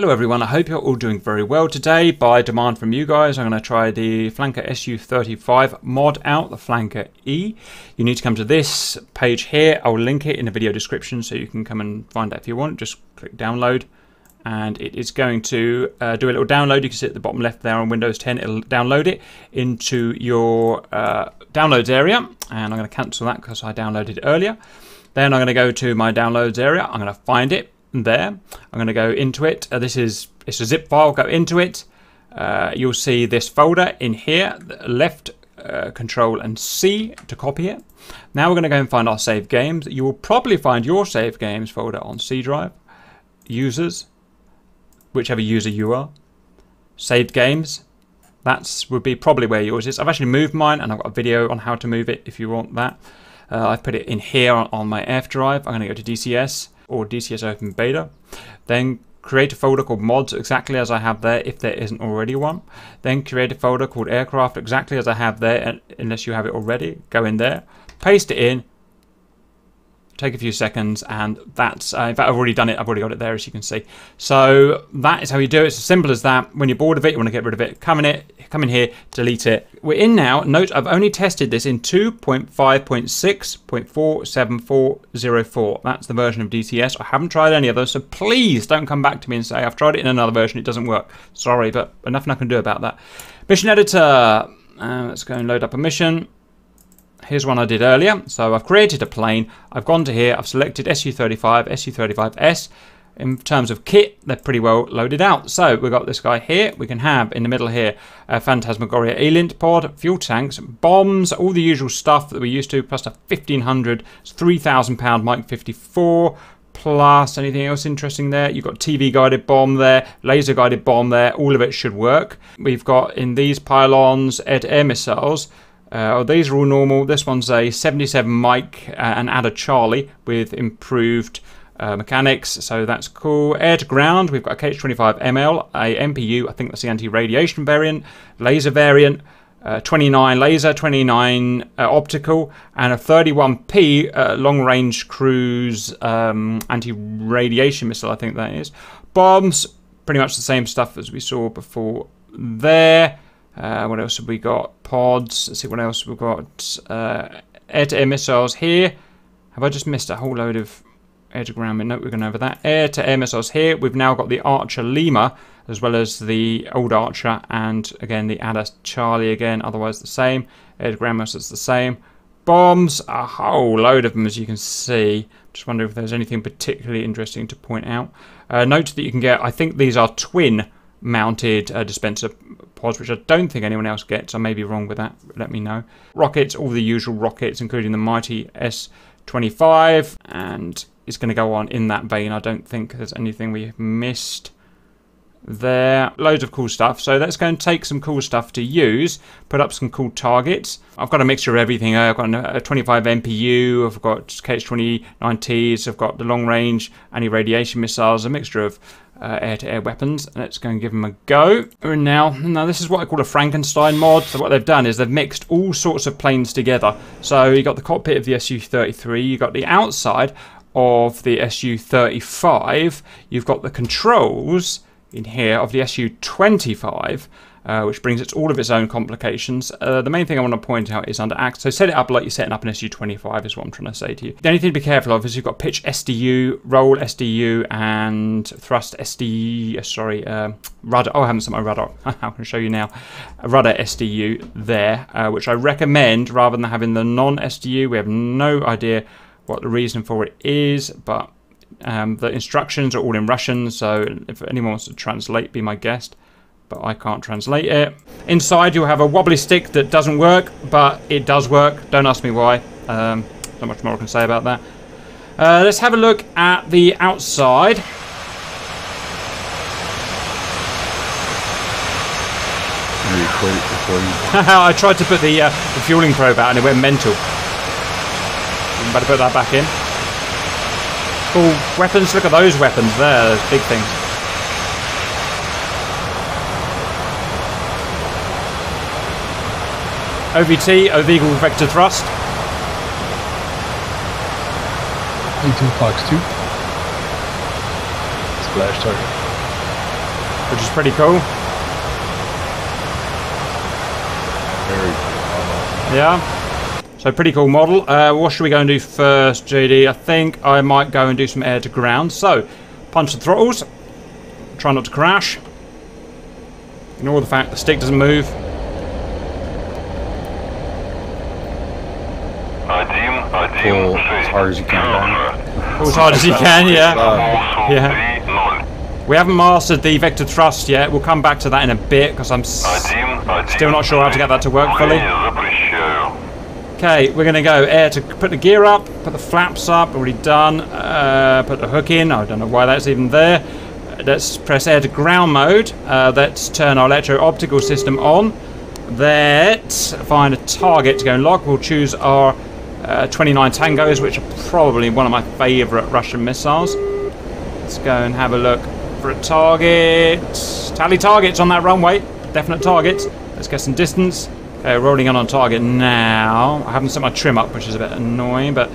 Hello everyone, I hope you're all doing very well today. By demand from you guys, I'm going to try the Flanker SU-35 mod out, the Flanker E. You need to come to this page here. I'll link it in the video description so you can come and find that if you want. Just click download and it is going to do a little download. You can see at the bottom left there on Windows 10, it'll download it into your downloads area. And I'm going to cancel that because I downloaded it earlier. Then I'm going to go to my downloads area. I'm going to find it. There, I'm going to go into it. It's a zip file. Go into it. You'll see this folder in here. Left Control and C to copy it. Now we're going to go and find our save games. You will probably find your save games folder on C drive, users, whichever user you are, saved games. That would be probably where yours is. I've actually moved mine, and I've got a video on how to move it if you want that. I've put it in here on my F drive. I'm going to go to DCS. Or DCS Open Beta, then create a folder called Mods, exactly as I have there, if there isn't already one. Then create a folder called Aircraft, exactly as I have there, unless you have it already. Go in there, paste it in, take a few seconds, and that's, in fact, I've already done it. I've already got it there, as you can see. So that is how you do it. It's as simple as that. When you're bored of it, you want to get rid of it, come in here, delete it. We're in now. Note, I've only tested this in 2.5.6.47404. That's the version of DCS. I haven't tried any other, so please don't come back to me and say, I've tried it in another version, it doesn't work. Sorry, but nothing I can do about that. Mission editor. Let's go and load up a mission. Here's one I did earlier. So I've created a plane. I've gone to here. I've selected SU-35, SU-35S. In terms of kit, they're pretty well loaded out. So we've got this guy here. We can have in the middle here a Phantasmagoria Elint pod, fuel tanks, bombs, all the usual stuff that we're used to, plus a 1,500, 3,000-pound Mike 54, plus anything else interesting there. You've got TV-guided bomb there, laser-guided bomb there. All of it should work. We've got in these pylons air-to-air missiles. These are all normal. This one's a 77 Mike and Adder Charlie with improved mechanics, so that's cool. Air to ground, we've got a KH-25ML, a MPU, I think that's the anti-radiation variant, laser variant, 29 laser, 29 optical, and a 31P long-range cruise anti-radiation missile, I think that is. Bombs, pretty much the same stuff as we saw before there. What else have we got? Pods. Let's see what else we've got. Air-to-air missiles here. Have I just missed a whole load of air-to-ground? No, we're going over that. Air-to-air missiles here. We've now got the Archer Lima, as well as the old Archer, and again the Adder Charlie again. Otherwise the same. Air-to-ground missiles the same. Bombs. A whole load of them, as you can see. Just wonder if there's anything particularly interesting to point out. Note that you can get. I think these are twin-mounted dispenser pods, which I don't think anyone else gets. I may be wrong with that. Let me know. Rockets, all the usual rockets, including the mighty S-25, and it's going to go on in that vein. I don't think there's anything we've missed there. Loads of cool stuff. So let's go and take some cool stuff to use, put up some cool targets. I've got a mixture of everything. I've got a 25 MPU, I've got KH-29Ts, I've got the long-range anti-radiation missiles, a mixture of air-to-air weapons. Let's go and give them a go. And now this is what I call a Frankenstein mod. So what they've done is they've mixed all sorts of planes together. So you got the cockpit of the SU-33, you got the outside of the SU-35, you've got the controls in here of the SU-25, which brings it all of its own complications. The main thing I want to point out is under act. So set it up like you're setting up an SU-25 is what I'm trying to say to you. The only thing to be careful of is you've got Pitch-SDU, Roll-SDU, and Thrust-SDU, Rudder. Oh, I haven't set my Rudder. I can show you now. Rudder-SDU there, which I recommend rather than having the non-SDU. We have no idea what the reason for it is, but the instructions are all in Russian, so if anyone wants to translate, be my guest. But I can't translate it. Inside you'll have a wobbly stick that doesn't work, but it does work. Don't ask me why. Not much more I can say about that. Let's have a look at the outside. I tried to put the fueling probe out and it went mental. I'm about to put that back in. Cool weapons. Look at those weapons there. Those big things. OVT, O'Veagle Vector Thrust. Into Fox 2. Splash target. which is pretty cool. Very cool. Yeah. So pretty cool model. What should we go and do first, JD? I think I might go and do some air to ground. So punch the throttles. Try not to crash. Ignore the fact the stick doesn't move. Pull as hard as you can. Pull as hard as you can, yeah. Yeah. We haven't mastered the Vector Thrust yet. We'll come back to that in a bit because I'm still not sure how to get that to work fully. Okay, we're going to go air to put the gear up, put the flaps up, already done. Put the hook in. I don't know why that's even there. Let's press air to ground mode. Let's turn our electro-optical system on. Let's find a target to go and lock. We'll choose our 29 Tangos, which are probably one of my favourite Russian missiles. Let's go and have a look for a target. Tally targets on that runway. Definite targets. Let's get some distance. Okay, rolling in on target now. I haven't set my trim up, which is a bit annoying, but...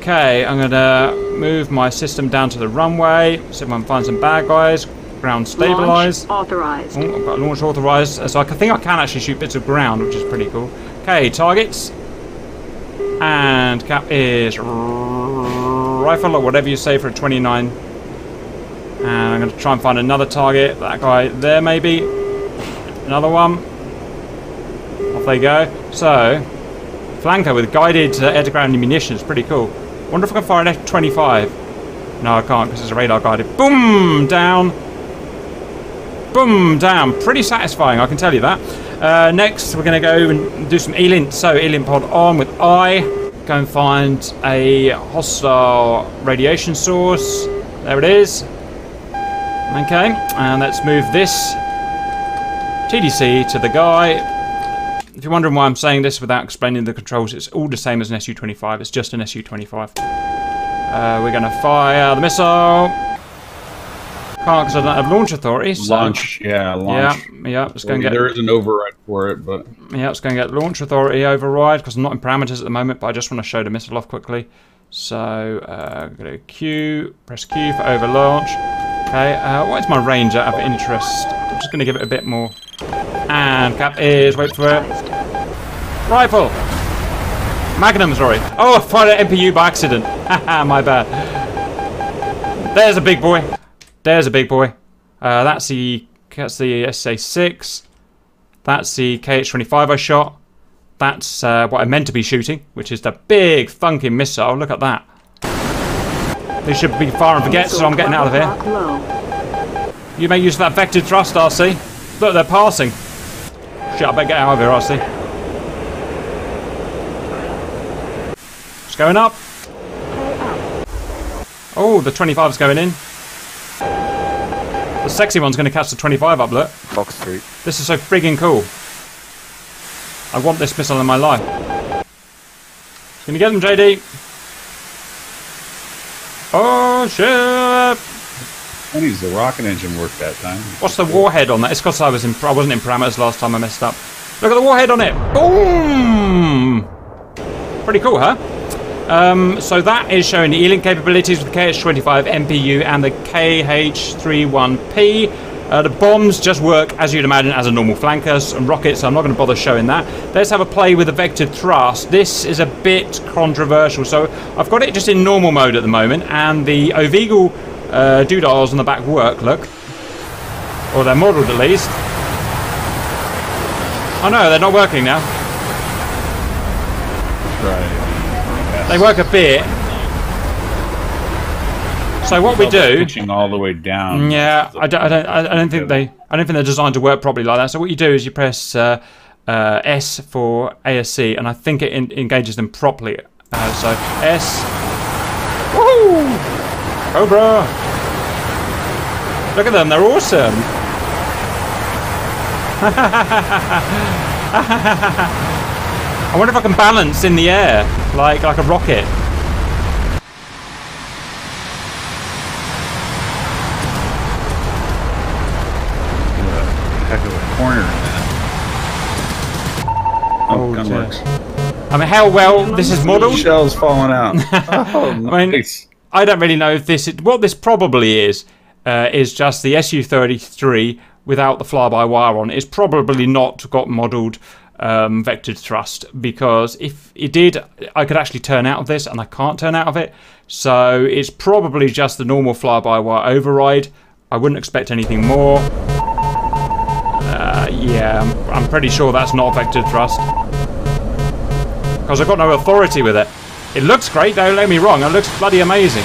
Okay, I'm going to move my system down to the runway. See if I can find some bad guys. Ground stabilise. Launch authorised. Oh, I've got launch authorised. So I think I can actually shoot bits of ground, which is pretty cool. Okay, targets. And cap is rifle or whatever you say for a 29. And I'm going to try and find another target. That guy there maybe. Another one. Off they go. So, flanker with guided air-to-ground ammunition is pretty cool. Wonder if I can fire an F-25. No, I can't because it's a radar guided. Boom! Down. Boom! Down. Pretty satisfying, I can tell you that. Next, we're going to go and do some E-link. So, E-link pod on with I. Go and find a hostile radiation source. There it is. Okay, and let's move this TDC to the guy. If you're wondering why I'm saying this without explaining the controls, it's all the same as an SU-25. It's just an SU-25. We're going to fire the missile. Can't because I don't have launch authority. So. Launch, yeah, launch. Yeah, let's go and get... There is an override for it, but... Yeah, let's go and get launch authority override, because I'm not in parameters at the moment, but I just want to show the missile off quickly. So, go to Q, press Q for over launch. Okay, what is my range out of interest? I'm just going to give it a bit more. And cap is, wait for it. Rifle! Magnum, sorry. Oh, I fired an MPU by accident. Haha, my bad. There's a big boy. There's a big boy. That's the SA-6. That's the KH-25 I shot. That's what I meant to be shooting, which is the big funky missile. Look at that. They should be fire and forget, so I'm getting out of here. You make use of that vector thrust, RC. Look, they're passing. Shit, I better get out of here, RC. It's going up. Oh, the 25's going in. The sexy one's going to catch the 25 up, look. Fox 3. This is so friggin' cool. I want this missile in my life. Can you get them, JD? Oh, shit! I used the rocket engine work that time. What's the warhead on that? It's because I wasn't in parameters last time I messed up. Look at the warhead on it! Boom! Pretty cool, huh? So that is showing the E-link capabilities with the KH-25 MPU and the KH-31P. The bombs just work, as you'd imagine, as a normal flanker and rockets, so I'm not going to bother showing that. Let's have a play with the Vector Thrust. This is a bit controversial, so I've got it just in normal mode at the moment, and the O'Veagle doodles on the back work, look. Or they're modelled, at least. Oh no, they're not working now. Right. They work a bit. So what we do, pitching all the way down. Yeah, I don't think they're designed to work properly like that. So what you do is you press S for ASC, and I think it engages them properly. So S. Woohoo! Cobra! Look at them, they're awesome. I wonder if I can balance in the air. Like a rocket. Heck of a corner, man. Oh, gun works. I mean, how well this is modelled? Shells falling out. Oh, nice. I mean, I don't really know if this is what this probably is. is just the SU-33 without the fly-by-wire on. It's probably not got modelled vector thrust, because if it did, I could actually turn out of this, and I can't turn out of it. So it's probably just the normal fly-by-wire override. I wouldn't expect anything more. Yeah, I'm pretty sure that's not vector thrust, because I've got no authority with it. It looks great, don't let me wrong. It looks bloody amazing.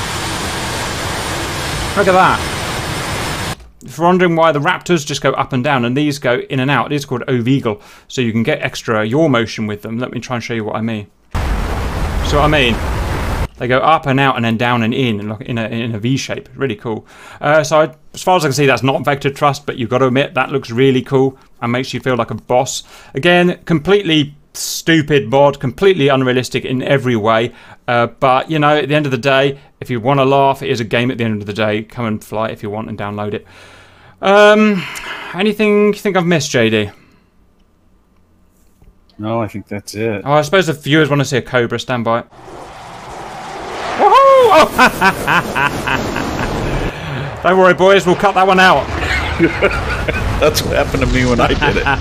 Look at that. If you're wondering why the Raptors just go up and down and these go in and out, it is called O'Veagle, so you can get extra yaw motion with them. Let me try and show you what I mean. So what I mean, they go up and out and then down and in, like in a V shape. Really cool. So as far as I can see, that's not vector thrust, but you've got to admit that looks really cool and makes you feel like a boss. Again, completely stupid mod, completely unrealistic in every way, but you know, at the end of the day, if you want to laugh, it is a game. At the end of the day, come and fly if you want and download it. Anything you think I've missed, JD? No, I think that's it. Oh, I suppose the viewers want to see a Cobra. Stand by. Woohoo! Oh. Don't worry, boys, we'll cut that one out. That's what happened to me when I did it.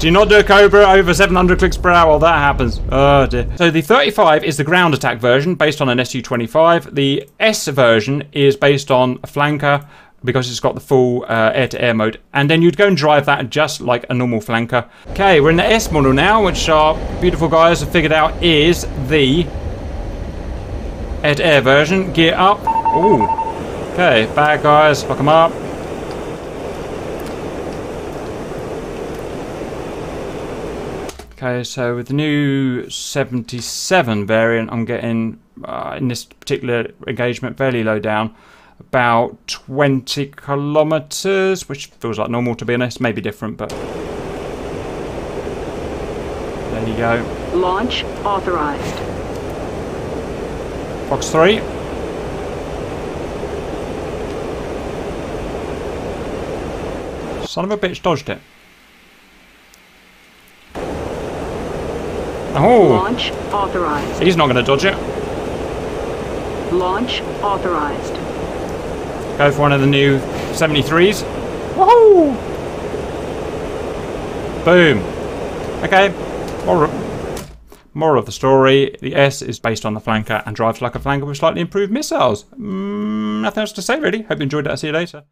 Do not do a Cobra over 700 clicks per hour, that happens. Oh dear. So the 35 is the ground attack version based on an SU-25. The S version is based on a flanker because it's got the full air-to-air mode. And then you'd go and drive that just like a normal flanker. Okay, we're in the S model now, which our beautiful guys have figured out is the air-to-air version. Gear up. Ooh. Okay, bad guys, lock them up. Okay, so with the new 77 variant, I'm getting, in this particular engagement, fairly low down, about 20 kilometers, which feels like normal, to be honest. Maybe different, but there you go. Launch authorized. Fox 3. Son of a bitch, dodged it. Oh. Launch authorized. He's not going to dodge it. Launch authorized. Go for one of the new 73s. Woohoo! Boom. Okay. More of the story. The S is based on the flanker and drives like a flanker with slightly improved missiles. Nothing else to say, really. Hope you enjoyed it. I'll see you later.